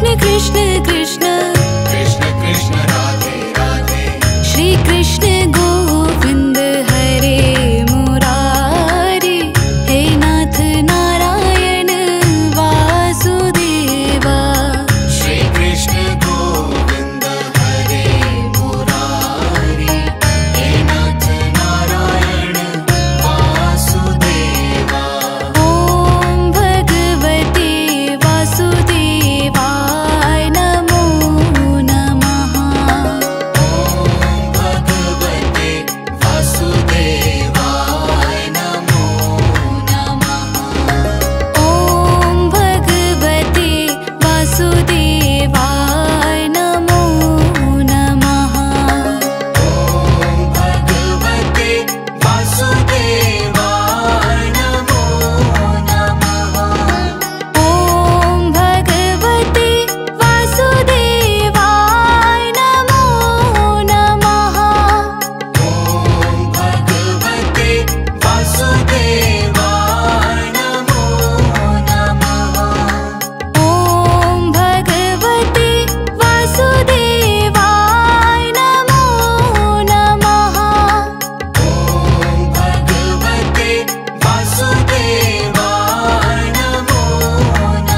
कृष्ण कृष्ण कृष्ण कृष्ण कृष्ण राधे राधे श्री कृष्ण गोविंद हरे मुरारी हे नाथ नारायण वासुदेवा श्री कृष्ण गोविंद हरे मुरारी हे नाथ नारायण वासुदेवा ओम भगवते वासुदेवा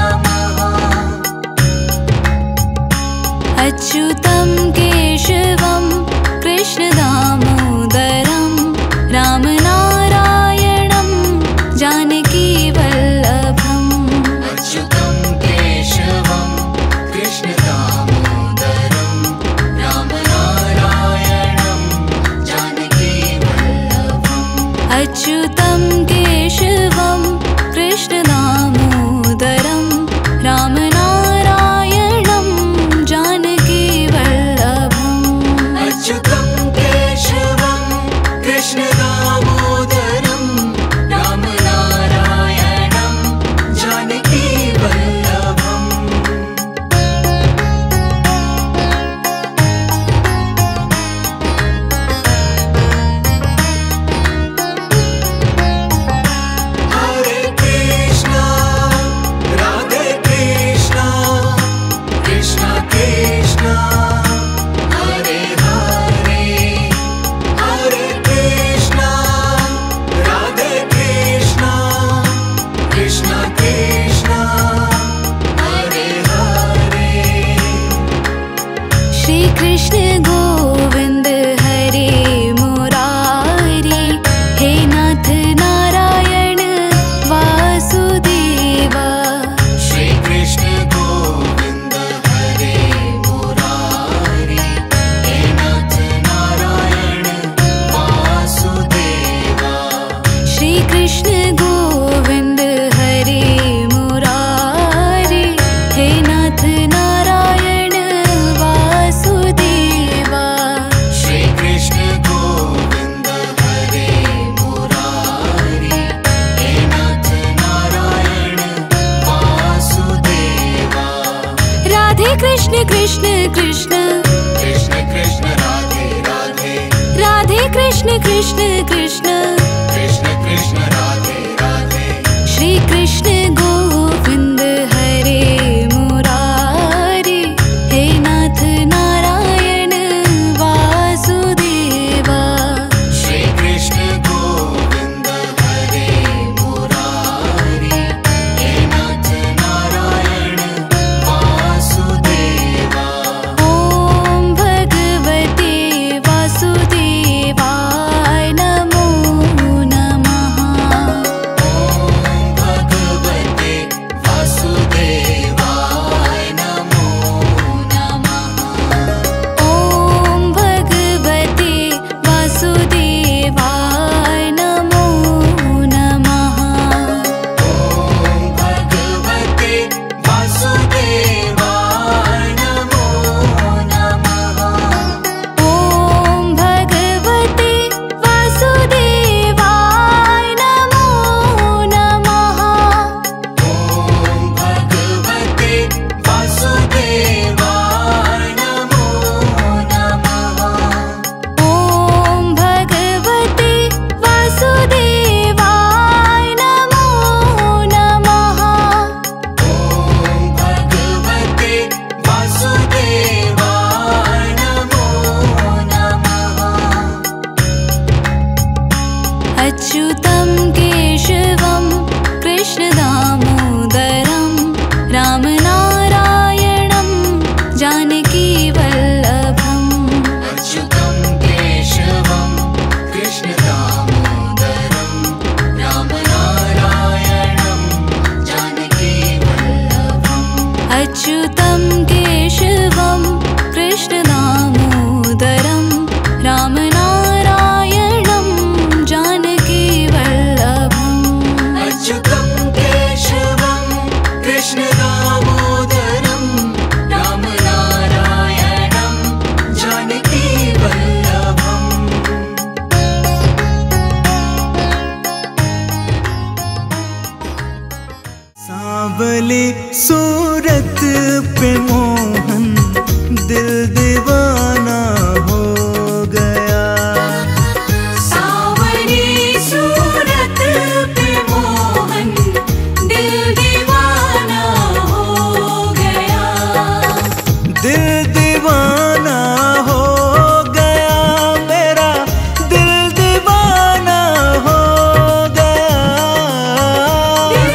अच्युतं केशवं कृष्ण दामोदरं रामनारायणं जानकी वल्लभं अच्युतं केशवं कृष्ण दामोदरं रामनारायणं जानकी वल्लभं अच्युतं केशवं कृष्ण दामोदरं रामनारायणं कृष्ण गोविंद हरे मुरारी हे नाथ नारायण वासुदेवा श्री कृष्ण गोविंद हरे मुरारी हे नाथ नारायण वासुदेवा श्री कृष्ण गोविंद हरे मुरारी हे नाथ नारायण कृष्ण कृष्ण कृष्ण कृष्ण कृष्ण राधे राधे राधे कृष्ण कृष्ण कृष्ण कृष्ण कृष्ण राधे राधे श्री कृष्ण गोविंद हरे मुरारी हे नाथ नारायण वासुदेवा श्री कृष्ण गोविंद हरे मुरारी हे नाथ नारायण वासुदेवा अच्युतं केशवं कृष्णनामोदरं रामनारायणं जानकीवल्लभम्। अच्युतं केशवं कृष्णनामोदरं रामनारायणं जानकीवल्लभम्। सांवले सूरत पे मोहन दिल दीवाना हो गया, सांवली सूरत पे मोहन दिल दीवाना हो गया, दिल दीवाना हो गया, मेरा दिल दीवाना हो गया। सांवली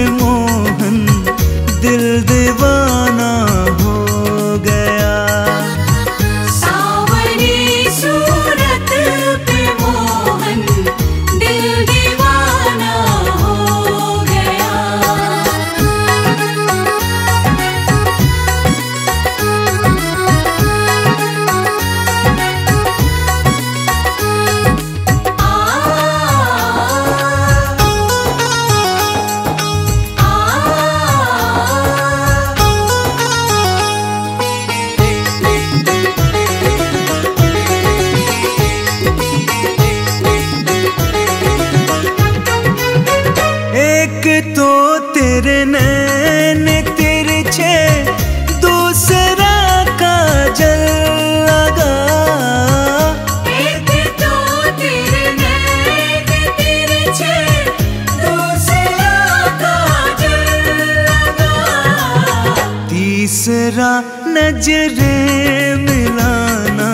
सूरत पे मोहन दिल दीवाना हो गया, सांवली सूरत पे मोहन दिल दीवाना हो गया। तेरे नैन तिरछे दूसरा काजल लगा, एक तो तेरे नैन तिरछे दूसरा काजल लगा, तीसरा नजरे मिलाना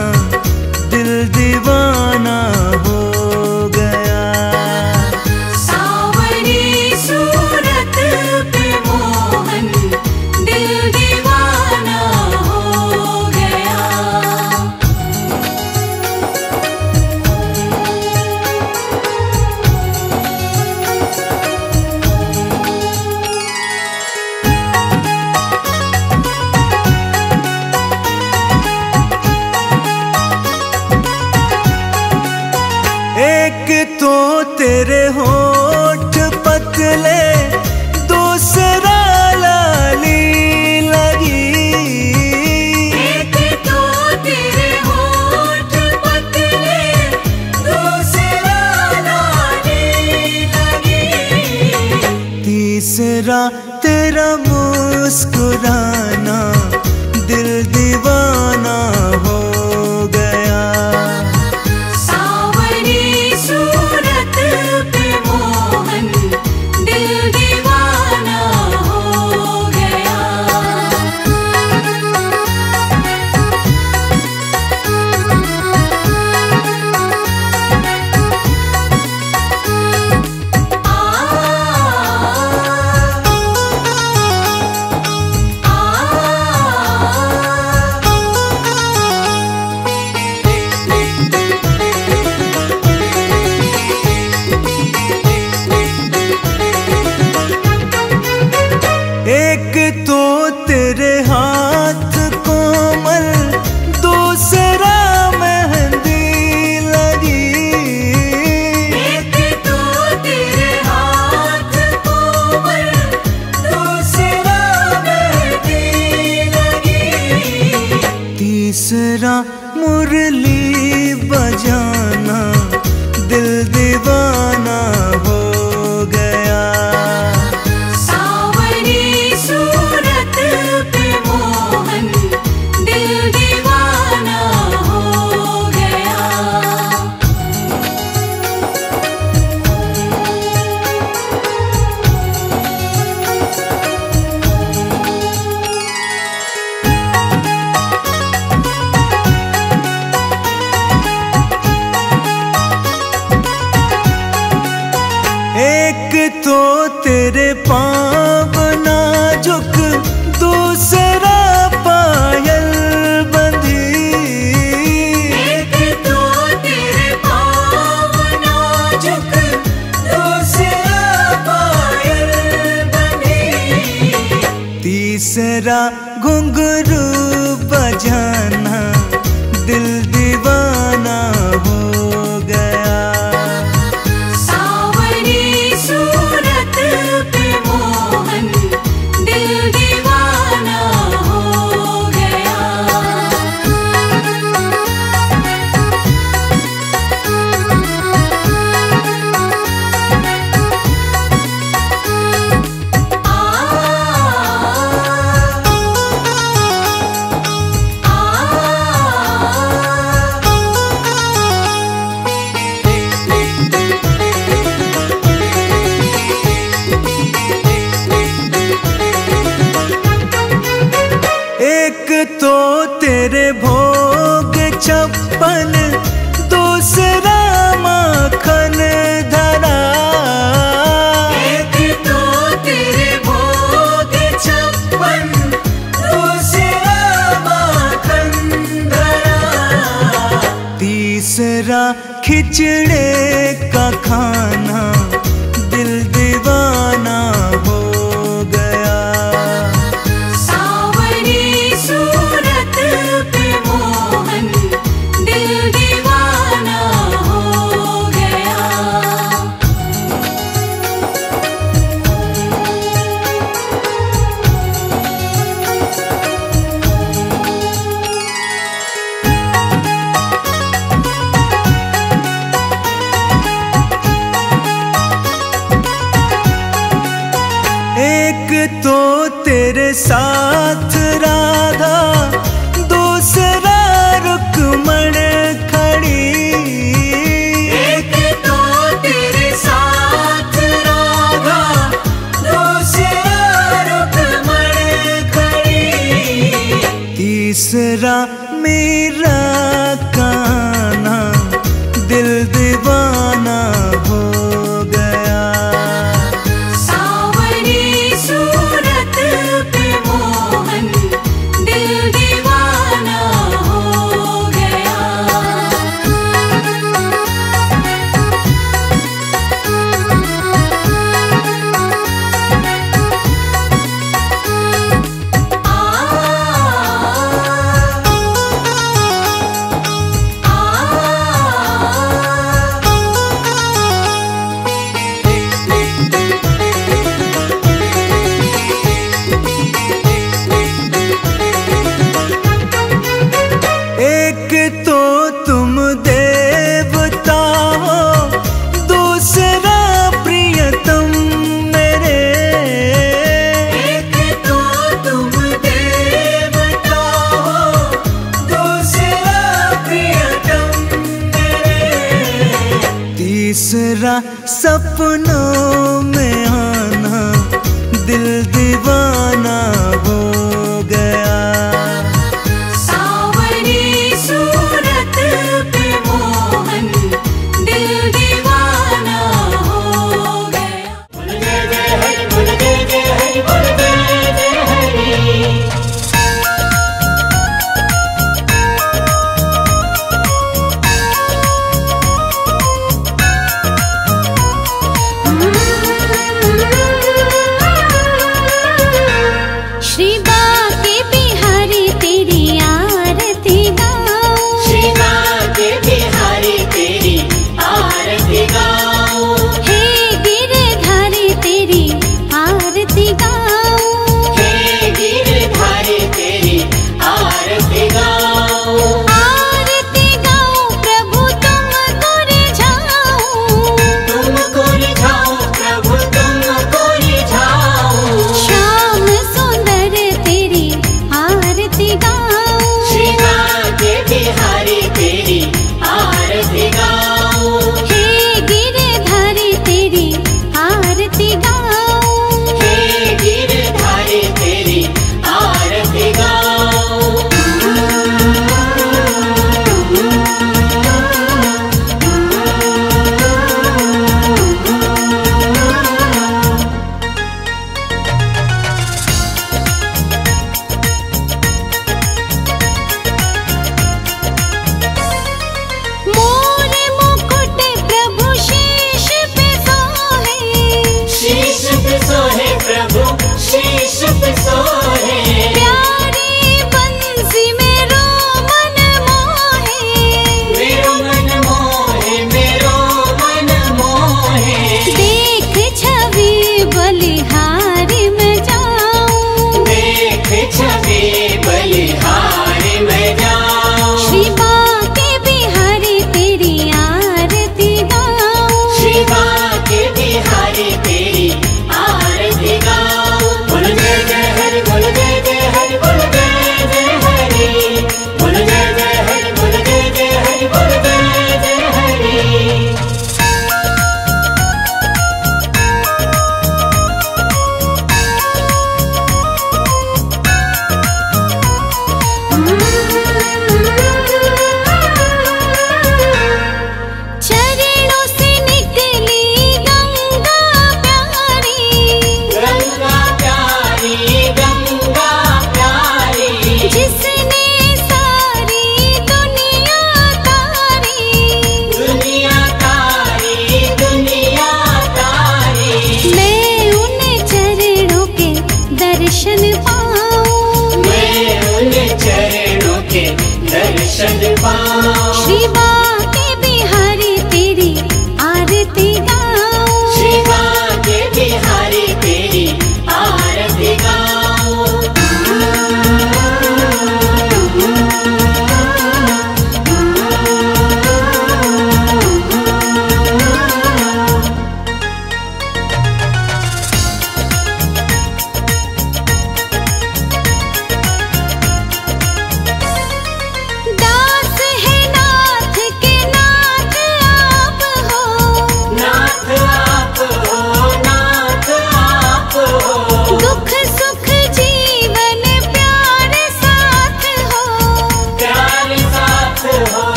दिल दीवाना हो गया। एक तो तेरे होठ पतले दूसरा लाली लगी, एक तो तेरे होठ पतले दूसरा लाली लगी, तीसरा तेरा मुस्कुराना दिल दीवाना हो गया। एक तो तेरे हाथ कोमल दूसरा मेहंदी लगी, एक तो तेरे हाथ कोमल दूसरा मेहंदी लगी, तीसरा मुरली बजाना दिल दीवाना हो गया। अपन दूसरा माखन धरा। एक तो तेरे भोग छप्पन दूसरा माखन धरा। तीसरा खिचड़े का खाना दिल दीवाना हो गया। सावरी सूरत पे मोहन दिल दीवाना हो गया। एक तो तेरे साथ राधा दूसरा रुक्मण खड़ी। एक तो तेरे साथ राधा दूसरा रुक्मण खड़ी। तीसरा मेरा काना दिल दीवाना हो गया। तीसरा सपनों में आना दिल दीवाना हो गया। सावरी सूरत पे मोहन दिल दीवाना हो गया। बोल जय जय हरि, बोल जय जय हरि, बोल जय जय हरि। दर्शन पाऊं। श्री बांके बिहारी तेरी आरती गाऊं। श्री बांके बिहारी तेरी आरती गाऊं। श्री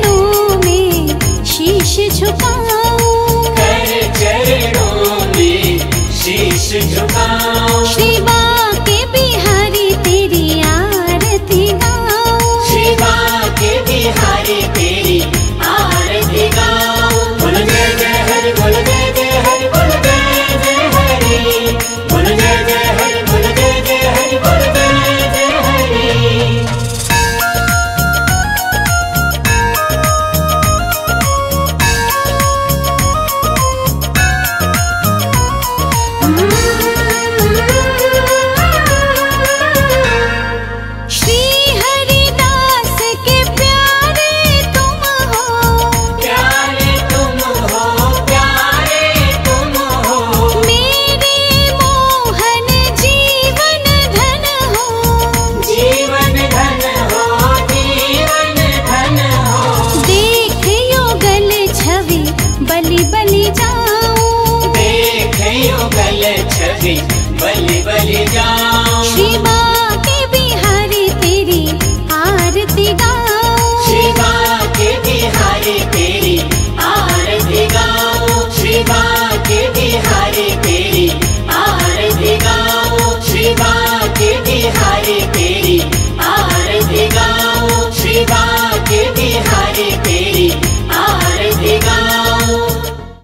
बांके बिहारी तेरी आरती गाऊं। श्री बांके बिहारी तेरी आरती गाऊं। बोल जय जय हरि, बोल जय जय हरि, बोल जय जय हरि, बोल जय जय हरि, बोल जय जय हरि, बोल जय जय हरि। बलि बलि जाऊं। श्री बांके बिहारी तेरी आरती गाऊं। श्री बांके बिहारी तेरी आरती गाऊं। श्री बांके बिहारी तेरी आरती गाऊं। श्री बांके बिहारी तेरी आरती गाऊं। श्री